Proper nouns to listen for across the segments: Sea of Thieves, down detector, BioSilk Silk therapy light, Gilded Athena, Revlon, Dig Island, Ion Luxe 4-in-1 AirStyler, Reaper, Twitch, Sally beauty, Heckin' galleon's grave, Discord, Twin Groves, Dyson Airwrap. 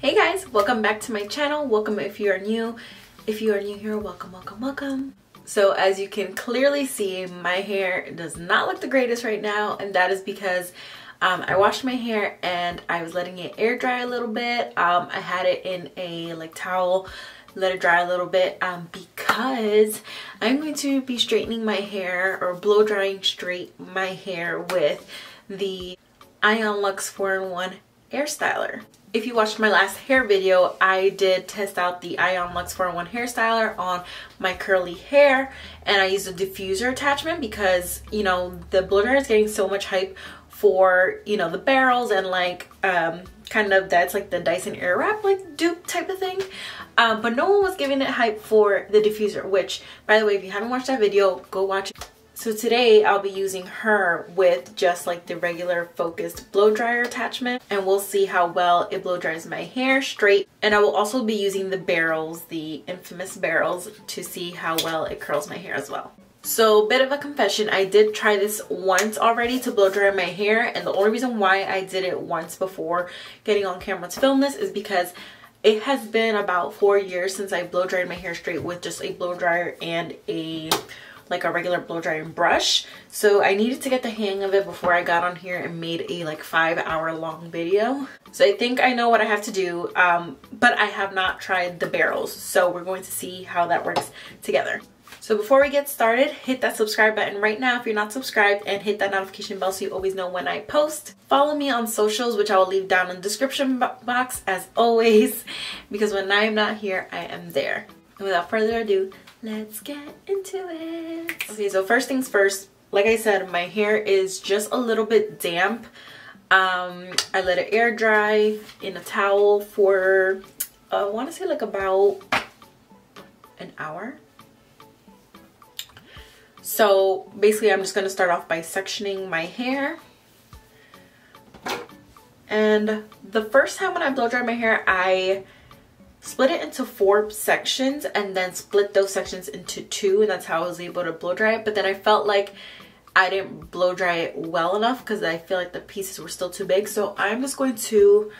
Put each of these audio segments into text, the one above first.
Hey guys, welcome back to my channel. Welcome if you are new. If you are new here, welcome, welcome, welcome. So as you can clearly see, my hair does not look the greatest right now, and that is because I washed my hair and I was letting it air dry a little bit. I had it in a like towel, let it dry a little bit because I'm going to be straightening my hair or blow drying straight my hair with the Ion Luxe 4-in-1 AirStyler. If you watched my last hair video, I did test out the Ion Luxe 4-in-1 hairstyler on my curly hair, and I used a diffuser attachment because, you know, the blow dryer is getting so much hype for, you know, the barrels and like kind of that's like the Dyson Airwrap like dupe type of thing, but no one was giving it hype for the diffuser, which by the way, if you haven't watched that video, go watch it. So today I'll be using her with just like the regular focused blow dryer attachment, and we'll see how well it blow dries my hair straight. And I will also be using the barrels, the infamous barrels, to see how well it curls my hair as well. So bit of a confession, I did try this once already to blow dry my hair, and the only reason why I did it once before getting on camera to film this is because it has been about 4 years since I blow dried my hair straight with just a blow dryer and a like a regular blow dryer and brush. So I needed to get the hang of it before I got on here and made a like 5 hour long video. So I think I know what I have to do, but I have not tried the barrels. So we're going to see how that works together. So before we get started, hit that subscribe button right now if you're not subscribed, and hit that notification bell so you always know when I post. Follow me on socials, which I will leave down in the description box as always, because when I am not here, I am there. And without further ado, let's get into it. Okay, so first things first, like I said, my hair is just a little bit damp. I let it air dry in a towel for I want to say like about an hour. So basically I'm just going to start off by sectioning my hair. And the first time when I blow dry my hair, I split it into 4 sections and then split those sections into 2, and that's how I was able to blow dry it. But then I felt like I didn't blow dry it well enough because I feel like the pieces were still too big, so I'm just going to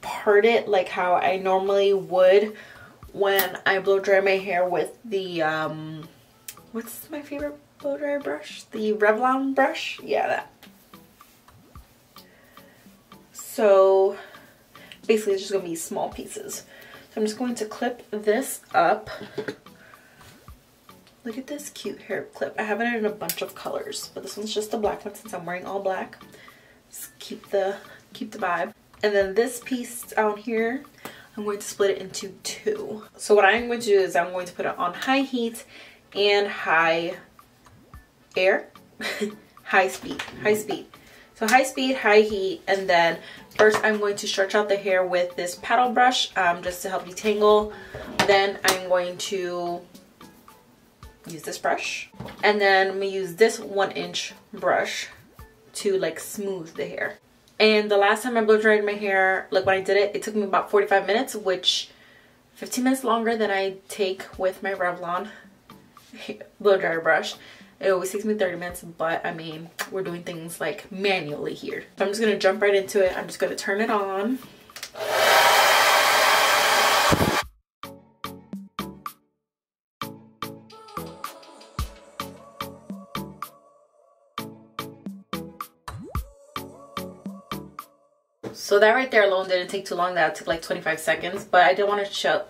part it like how I normally would when I blow dry my hair with the what's my favorite blow dryer brush, the Revlon brush, yeah, that. So basically it's just gonna be small pieces. I'm just going to clip this up. Look at this cute hair clip. I have it in a bunch of colors, but this one's just a black one since I'm wearing all black. Just keep the vibe. And then this piece down here, I'm going to split it into 2. So what I'm going to do is I'm going to put it on high heat and high air, high speed. So high speed, high heat, and then first I'm going to stretch out the hair with this paddle brush just to help detangle. Then I'm going to use this brush. And then I'm gonna use this 1-inch brush to like smooth the hair. And the last time I blow dried my hair, like when I did it, it took me about 45 minutes, which 15 minutes longer than I take with my Revlon blow dryer brush. It always takes me 30 minutes, but I mean, we're doing things like manually here. So I'm just going to jump right into it. I'm just going to turn it on. So that right there alone didn't take too long. That took like 25 seconds, but I did want to show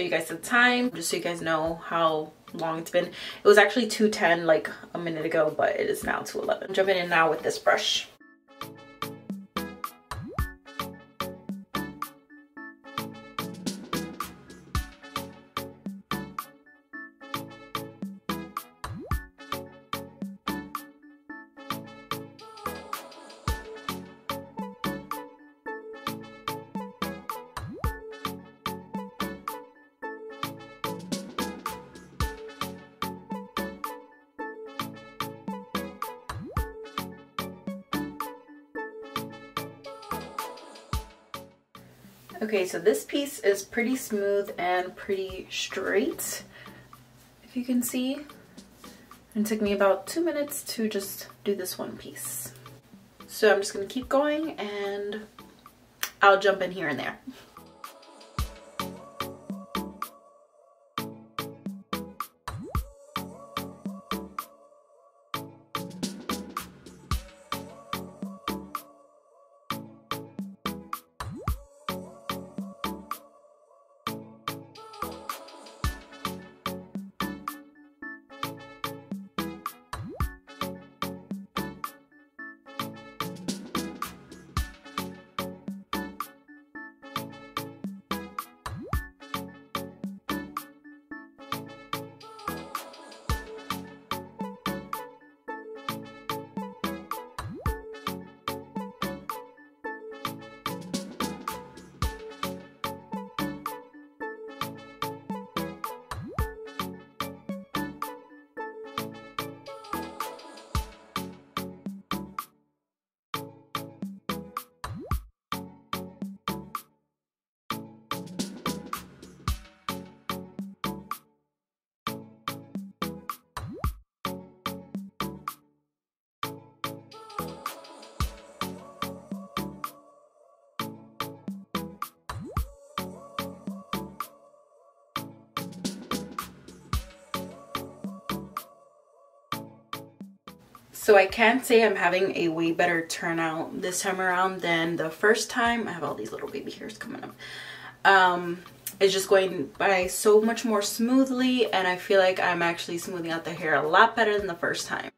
you guys the time just so you guys know how long it's been. It was actually 2:10 like a minute ago, but it is now 2:11. I'm jumping in now with this brush. Okay, so this piece is pretty smooth and pretty straight, if you can see. It took me about 2 minutes to just do this one piece. So I'm just going to keep going, and I'll jump in here and there. So I can say I'm having a way better turnout this time around than the first time. I have all these little baby hairs coming up. It's just going by so much more smoothly, and I feel like I'm actually smoothing out the hair a lot better than the first time.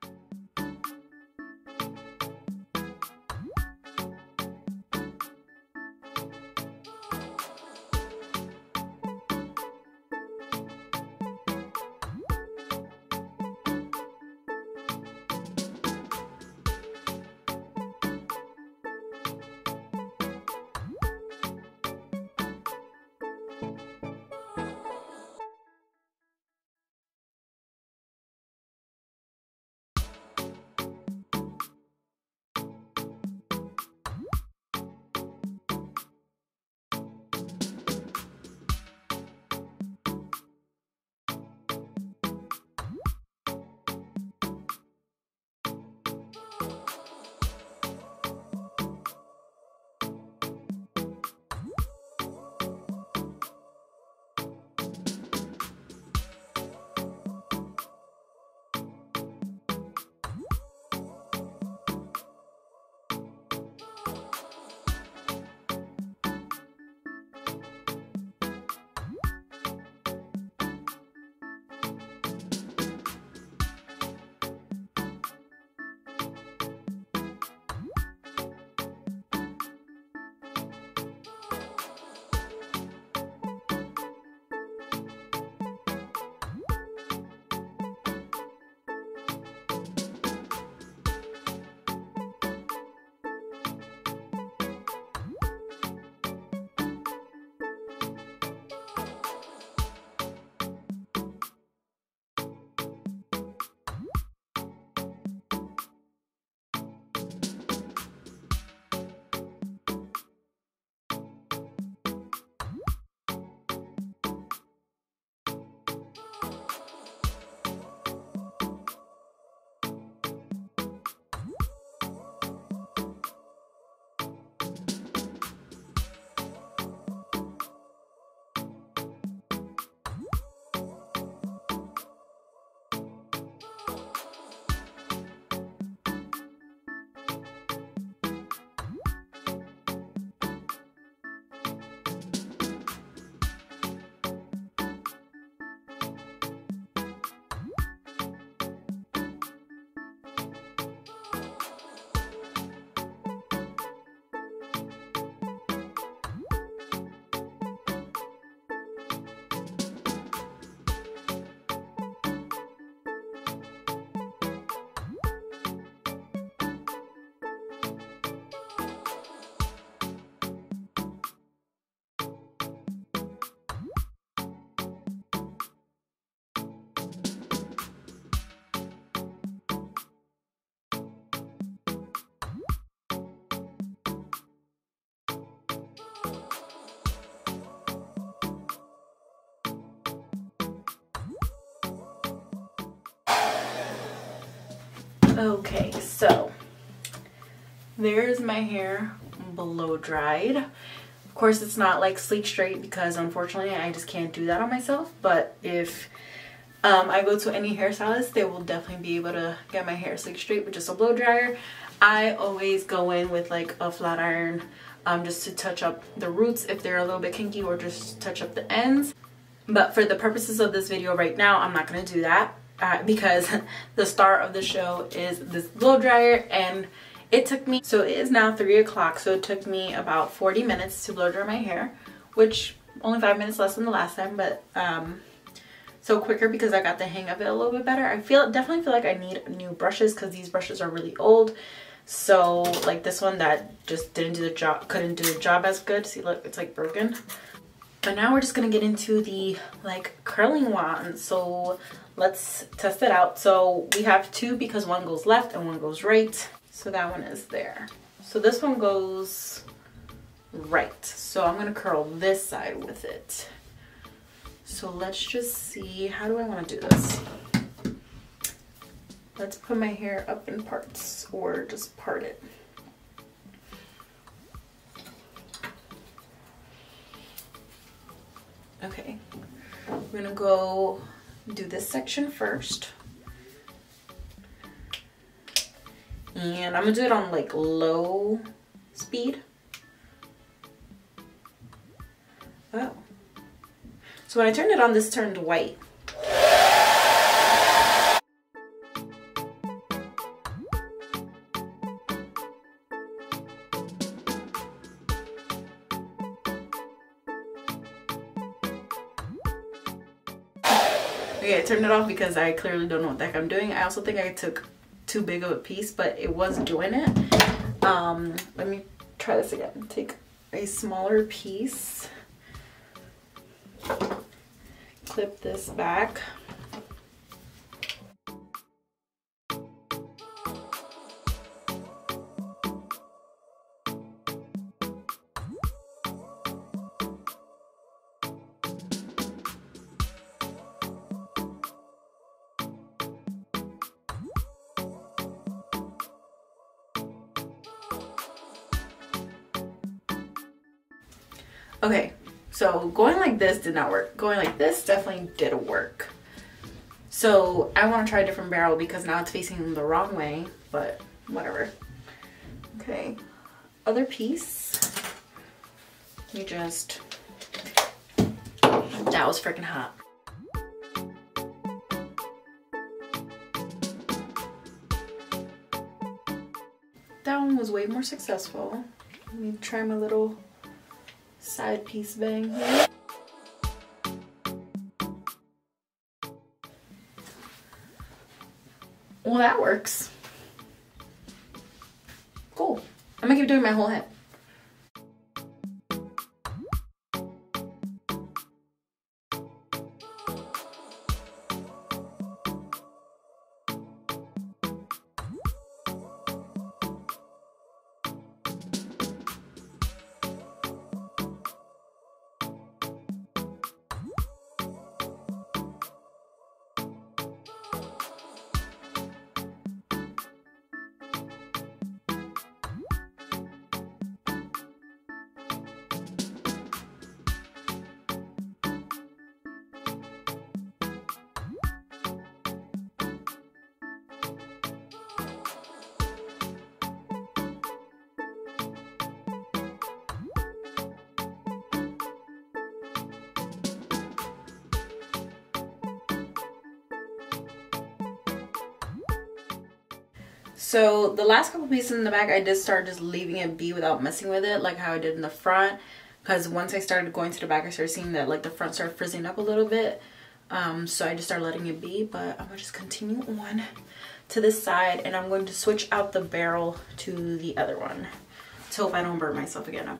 Okay, so there's my hair blow dried. Of course, it's not like sleek straight because unfortunately I just can't do that on myself, but if I go to any hairstylist, they will definitely be able to get my hair sleek straight with just a blow dryer. I always go in with like a flat iron just to touch up the roots if they're a little bit kinky, or just touch up the ends. But for the purposes of this video right now, I'm not going to do that because the star of the show is this blow dryer, and it took me, so it is now 3 o'clock, so it took me about 40 minutes to blow dry my hair, which only 5 minutes less than the last time, but so quicker because I got the hang of it a little bit better. I definitely feel like I need new brushes because these brushes are really old. So like this one that just didn't do the job, couldn't do the job as good. See, look, it's like broken. But now we're just gonna get into the like curling wand. So let's test it out. So we have two because one goes left and one goes right. So that one is there. So this one goes right. So I'm gonna curl this side with it. So let's just see, how do I wanna do this? Let's put my hair up in parts or just part it. Okay, I'm gonna go do this section first. And I'm gonna do it on like low speed. Oh. So when I turned it on, this turned white. Okay, I turned it off because I clearly don't know what the heck I'm doing. I also think I took too big of a piece, but it was doing it. Let me try this again. Take a smaller piece, clip this back. Okay, so going like this did not work. Going like this definitely did work. So I want to try a different barrel because now it's facing the wrong way, but whatever. Okay, other piece. You just, that was freaking hot. That one was way more successful. Let me try my little side piece bang here. Well, that works. Cool. I'm gonna keep doing my whole head. So the last couple pieces in the back, I did start just leaving it be without messing with it, like how I did in the front, because once I started going to the back, I started seeing that like the front started frizzing up a little bit, so I just started letting it be. But I'm gonna just continue on to this side, and I'm going to switch out the barrel to the other one to hope I don't burn myself again.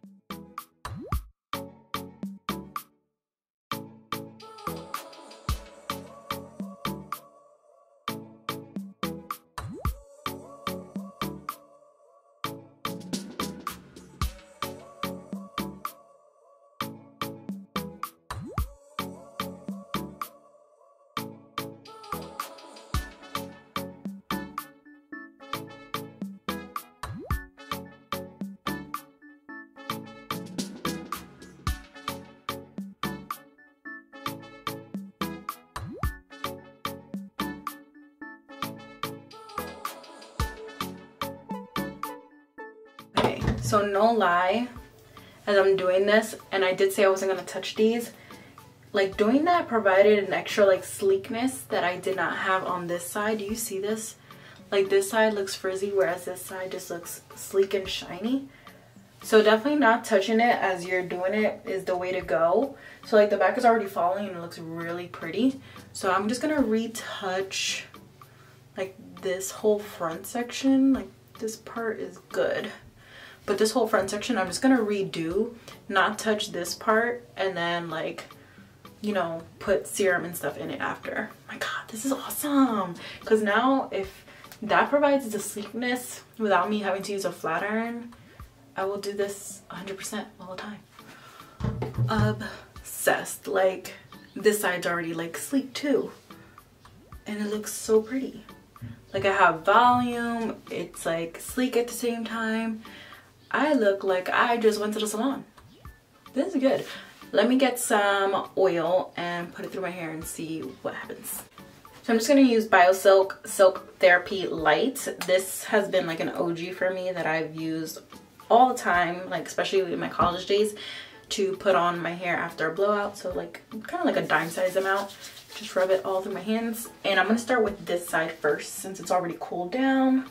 So no lie, as I'm doing this, and I did say I wasn't going to touch these, like doing that provided an extra like sleekness that I did not have on this side. Do you see this? Like this side looks frizzy, whereas this side just looks sleek and shiny. So definitely not touching it as you're doing it is the way to go. So like the back is already falling and it looks really pretty. So I'm just going to retouch like this whole front section. Like this part is good, but this whole front section I'm just going to redo, not touch this part, and then like, you know, put serum and stuff in it after. My god, this is awesome, because now if that provides the sleekness without me having to use a flat iron, I will do this 100% all the time. Obsessed. Like this side's already like sleek too, and it looks so pretty. Like I have volume, it's like sleek at the same time. I look like I just went to the salon. This is good. Let me get some oil and put it through my hair and see what happens. So I'm just going to use BioSilk Silk Therapy Light. This has been like an OG for me that I've used all the time, like especially in my college days, to put on my hair after a blowout. So like kind of like a dime size amount. Just rub it all through my hands. And I'm going to start with this side first since it's already cooled down.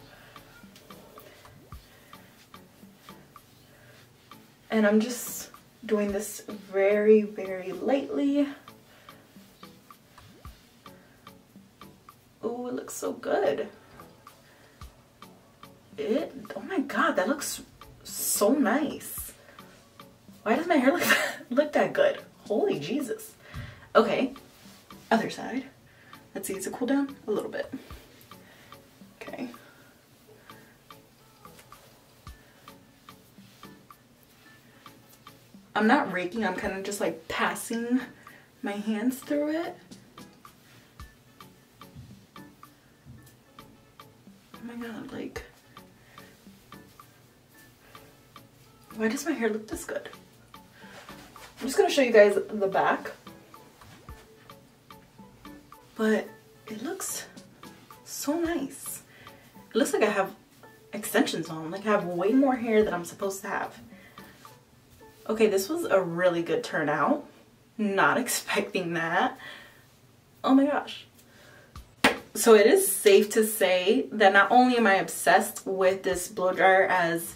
And I'm just doing this very, very lightly. Oh, it looks so good. Oh my god, that looks so nice. Why does my hair look that good? Holy Jesus. Okay, other side. Let's see, does it cool down? A little bit. Okay. I'm not raking, I'm kind of just like passing my hands through it. Oh my god, like, why does my hair look this good? I'm just gonna show you guys the back. But it looks so nice. It looks like I have extensions on, like I have way more hair than I'm supposed to have. Okay, this was a really good turnout. Not expecting that. Oh my gosh. So it is safe to say that not only am I obsessed with this blow dryer as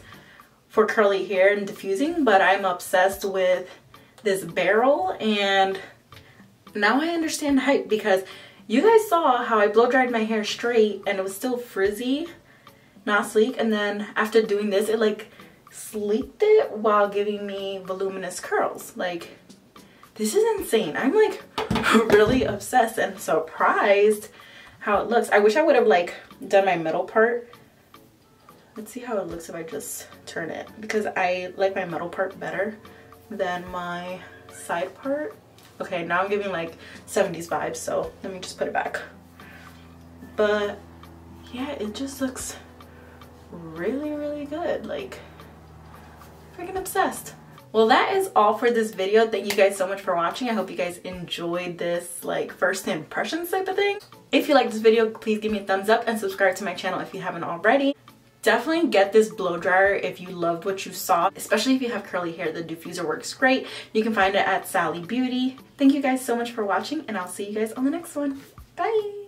for curly hair and diffusing, but I'm obsessed with this barrel, and now I understand hype, because you guys saw how I blow dried my hair straight and it was still frizzy, not sleek, and then after doing this it like sleeked it while giving me voluminous curls. Like, this is insane. I'm like really obsessed and surprised how it looks. I wish I would have like done my middle part. Let's see how it looks if I just turn it, because I like my middle part better than my side part. Okay, now I'm giving like 70s vibes, so let me just put it back. But yeah, it just looks really, really good. Like, freaking obsessed. Well, that is all for this video. Thank you guys so much for watching. I hope you guys enjoyed this like first impressions type of thing. If you like this video, please give me a thumbs up and subscribe to my channel if you haven't already. Definitely get this blow dryer if you loved what you saw, especially if you have curly hair. The diffuser works great. You can find it at Sally Beauty. Thank you guys so much for watching, and I'll see you guys on the next one. Bye.